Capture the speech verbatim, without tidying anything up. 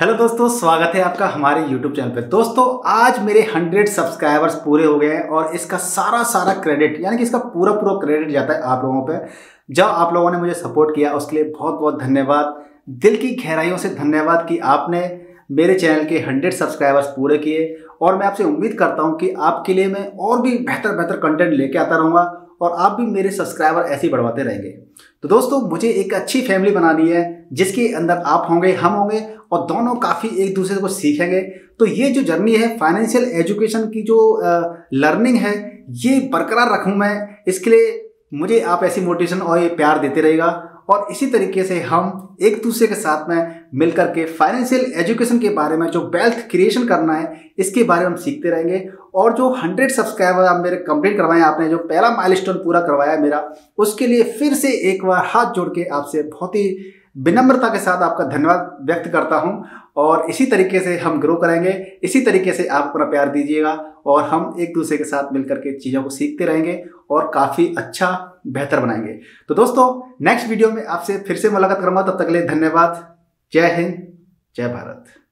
Hello दोस्तों, स्वागत है आपका हमारे यूट्यूब चैनल पे। दोस्तों आज मेरे हंड्रेड सब्सक्राइबर्स पूरे हो गए हैं और इसका सारा सारा क्रेडिट यानी कि इसका पूरा पूरा क्रेडिट जाता है आप लोगों पे। जब आप लोगों ने मुझे सपोर्ट किया उसके लिए बहुत बहुत धन्यवाद, दिल की गहराइयों से धन्यवाद कि आपने मेरे चैनल के हंड्रेड सब्सक्राइबर्स पूरे किए। और मैं आपसे उम्मीद करता हूँ कि आपके लिए मैं और भी बेहतर बेहतर कंटेंट लेके आता रहूँगा और आप भी मेरे सब्सक्राइबर ऐसे ही बढ़वाते रहेंगे। तो दोस्तों मुझे एक अच्छी फैमिली बनानी है जिसके अंदर आप होंगे, हम होंगे और दोनों काफ़ी एक दूसरे को सीखेंगे। तो ये जो जर्नी है फाइनेंशियल एजुकेशन की, जो लर्निंग है, ये बरकरार रखूँ मैं, इसके लिए मुझे आप ऐसी मोटिवेशन और ये प्यार देते रहेगा। और इसी तरीके से हम एक दूसरे के साथ में मिलकर के फाइनेंशियल एजुकेशन के बारे में, जो वेल्थ क्रिएशन करना है, इसके बारे में हम सीखते रहेंगे। और जो हंड्रेड सब्सक्राइबर आप मेरे कंप्लीट करवाए, आपने जो पहला माइलस्टोन पूरा करवाया है मेरा, उसके लिए फिर से एक बार हाथ जोड़ के आपसे बहुत ही विनम्रता के साथ आपका धन्यवाद व्यक्त करता हूँ। और इसी तरीके से हम ग्रो करेंगे, इसी तरीके से आप अपना प्यार दीजिएगा और हम एक दूसरे के साथ मिलकर के चीज़ों को सीखते रहेंगे और काफ़ी अच्छा बेहतर बनाएंगे। तो दोस्तों नेक्स्ट वीडियो में आपसे फिर से मुलाकात करूँगा, तब तक के लिए धन्यवाद। जय हिंद, जय भारत।